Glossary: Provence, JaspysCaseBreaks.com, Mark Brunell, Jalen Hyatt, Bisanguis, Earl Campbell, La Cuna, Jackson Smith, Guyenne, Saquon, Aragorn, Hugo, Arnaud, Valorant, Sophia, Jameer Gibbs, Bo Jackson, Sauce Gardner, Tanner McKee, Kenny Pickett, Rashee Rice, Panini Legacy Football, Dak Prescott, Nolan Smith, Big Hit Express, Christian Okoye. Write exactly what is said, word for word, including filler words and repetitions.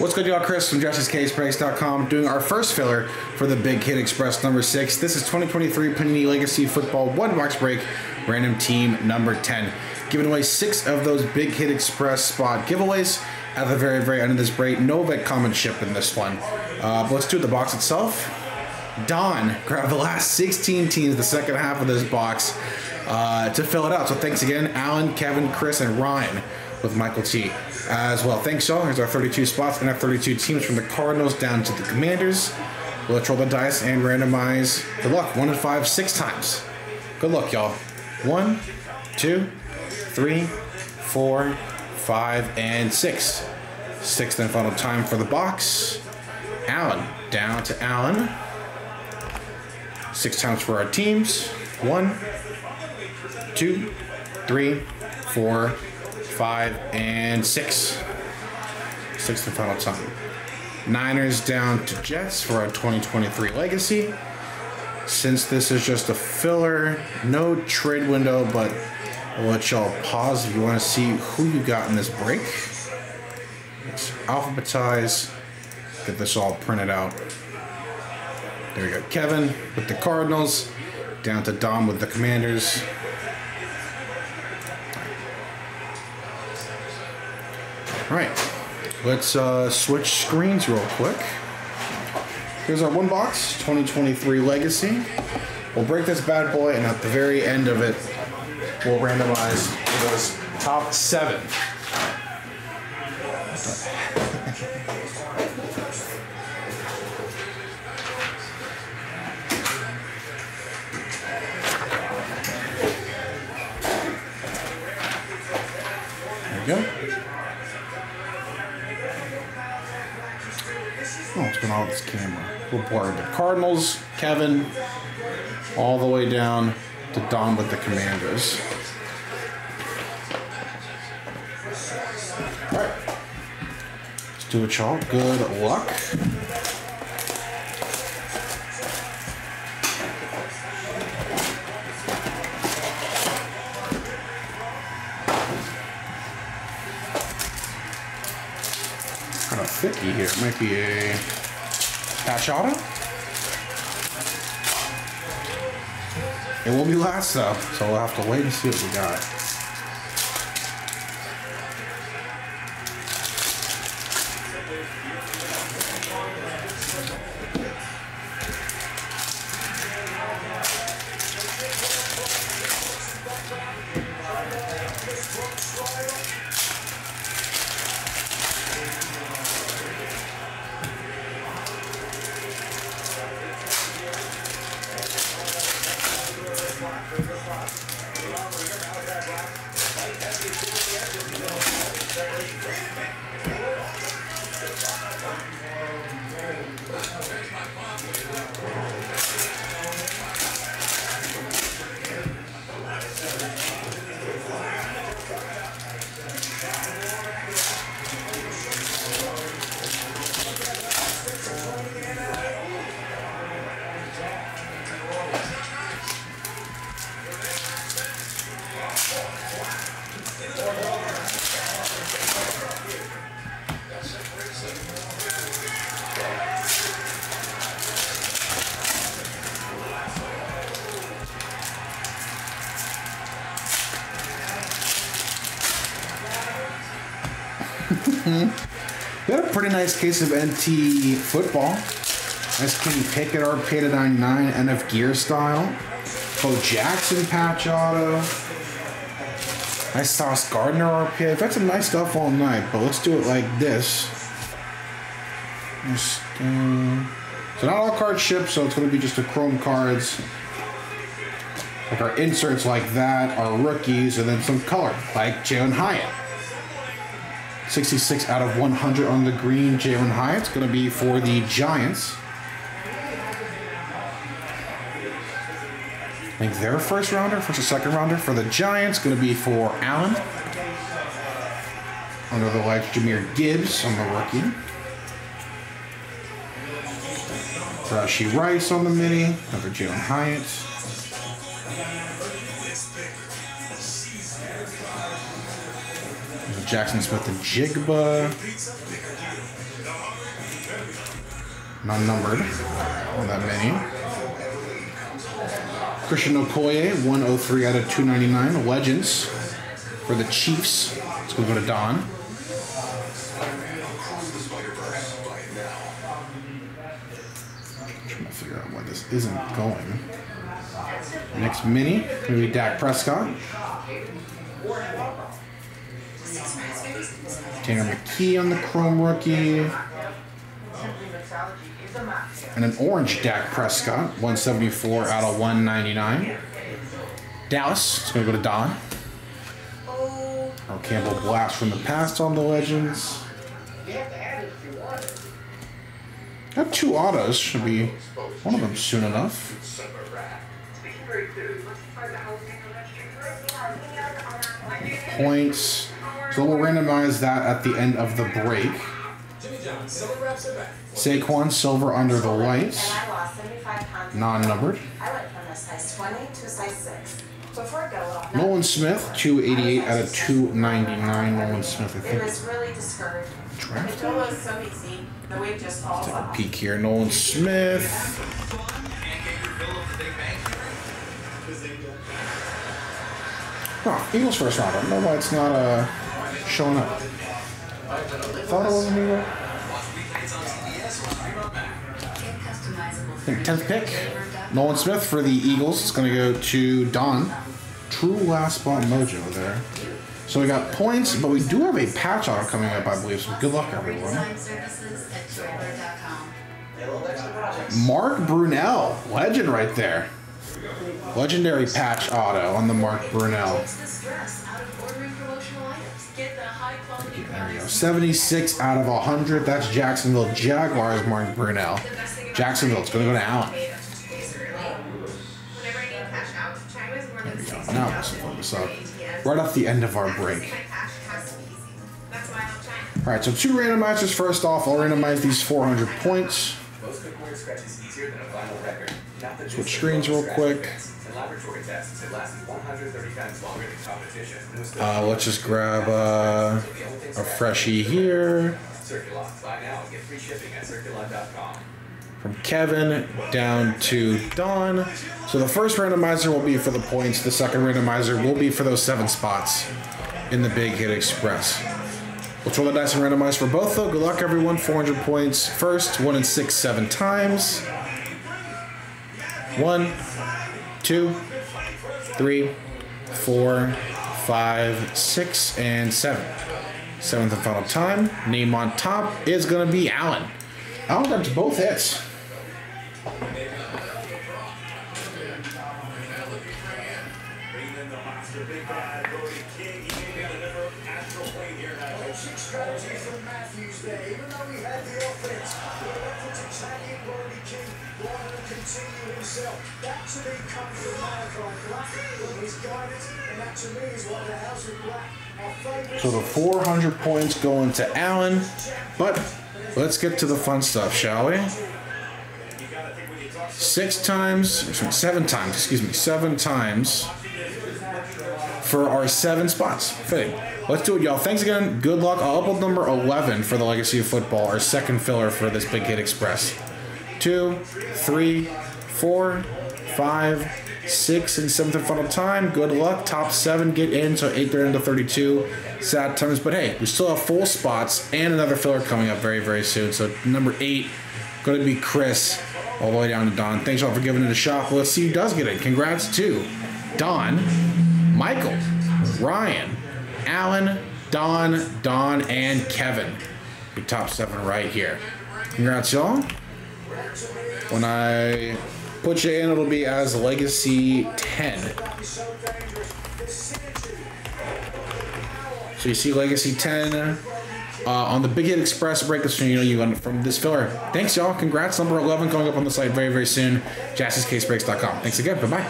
What's good, y'all? Chris from Jaspys Case Breaks dot com doing our first filler for the Big Hit Express number six. This is twenty twenty-three Panini Legacy Football one box break, random team number ten. Giving away six of those Big Hit Express spot giveaways at the very, very end of this break. No vet common ship in this one. Uh, but let's do the box itself. Don grabbed the last sixteen teams, the second half of this box, uh, to fill it out. So thanks again, Alan, Kevin, Chris, and Ryan, with Michael T as well. Thanks, y'all. Here's our thirty-two spots and our thirty-two teams from the Cardinals down to the Commanders. Let's roll the dice and randomize. Good luck. One and five, six times. Good luck, y'all. One, two, three, four, five, and six. Sixth and final time for the box. Allen, down to Allen. Six times for our teams. One, two, three, four, five, and six. Sixth and final time. Niners down to Jets for our twenty twenty-three Legacy. Since this is just a filler, no trade window, but I'll let y'all pause if you want to see who you got in this break. Let's alphabetize, get this all printed out. There we go. Kevin with the Cardinals, down to Dom with the Commanders. All right, let's uh, switch screens real quick. Here's our one box, twenty twenty-three Legacy. We'll break this bad boy, and at the very end of it, we'll randomize those top seven. There we go. Oh, what's going on with this camera? We'll blur the Cardinals, Kevin, all the way down to Don with the Commanders. All right. Let's do it, y'all. Good luck. Kind of thicky here. It might be a patch auto. It will be last though, so we'll have to wait and see what we got. We had a pretty nice case of N T football. Nice Kenny Pickett R P to ninety-nine N F Gear style. Bo Jackson patch auto. Nice Sauce Gardner R P. We've had some nice stuff all night, but let's do it like this. Just, um, so not all cards shipped, so it's going to be just the chrome cards. Like our inserts like that, our rookies, and then some color, like Jalen Hyatt. sixty-six out of one hundred on the green. Jalen Hyatt's going to be for the Giants. I think their first rounder, first or second rounder for the Giants, going to be for Allen. Under the lights, Jameer Gibbs on the rookie. Rashee Rice on the mini. Another Jalen Hyatt. Jackson Smith and Jigba. Not numbered. All that many. Christian Okoye, one oh three out of two ninety-nine. Legends for the Chiefs. Let's go, go to Don. This isn't going. Next mini, maybe Dak Prescott. Tanner McKee on the Chrome Rookie. And an orange Dak Prescott, one seventy-four out of one ninety-nine. Dallas, it's going to go to Don. Earl Campbell Blast from the Past on the Legends. Got two autos, should be one of them soon enough. Points. So we'll randomize that at the end of the break. Saquon, silver under the lights. Non-numbered. Nolan Smith, two eighty-eight out of two ninety-nine. Nolan Smith, I think. It was really discouraging. Draft. Let's take a peek here. Nolan Smith. Oh, Eagles first round. I don't know why it's not uh, showing up. Thought it was an Eagle. I think tenth pick. Nolan Smith for the Eagles. It's going to go to Don. True last spot mojo there. So we got points, but we do have a patch auto coming up, I believe, so good luck, everyone. Mark Brunell, legend right there. Legendary patch auto on the Mark Brunell. There we go. seventy-six out of one hundred. That's Jacksonville Jaguars, Mark Brunell. Jacksonville, it's going to go to Allen. There we go. Now let's focus up. Right off the end of our break. Alright, so two randomizers first off. I'll randomize these four hundred points. Switch screens real quick. Uh, let's just grab uh, a freshie here. From Kevin down to Don. So the first randomizer will be for the points. The second randomizer will be for those seven spots in the Big Hit Express. We'll roll the dice and randomize for both, though. Good luck, everyone. four hundred points first. One and six, seven times. One, two, three, four, five, six, and seven. Seventh and final time. Name on top is going to be Allen. Allen grabs both hits. So the four hundred points go into Allen, but let's get to the fun stuff, shall we? Six times, seven times, excuse me, seven times for our seven spots. Fitting. Let's do it, y'all. Thanks again. Good luck. I'll upload number eleven for the Legacy of Football, our second filler for this Big Hit Express. Two, three, four, five, six, and seventh and final time. Good luck. Top seven get in, so eight thirty to thirty-two. Sad times, but hey, we still have full spots and another filler coming up very, very soon. So number eight, going to be Chris, all the way down to Don. Thanks all for giving it a shot. Let's see who does get it. Congrats to Don, Michael, Ryan, Allen, Don, Don, and Kevin. Your top seven right here. Congrats, y'all. When I put you in, it'll be as Legacy ten. So you see Legacy ten uh, on the Big Hit Express break. So you know you went from this filler. Thanks, y'all. Congrats. Number eleven coming up on the site very, very soon. Jaspys Case Breaks dot com. Thanks again. Bye-bye.